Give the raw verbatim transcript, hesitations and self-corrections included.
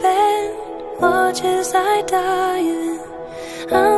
bend, watch as I die in.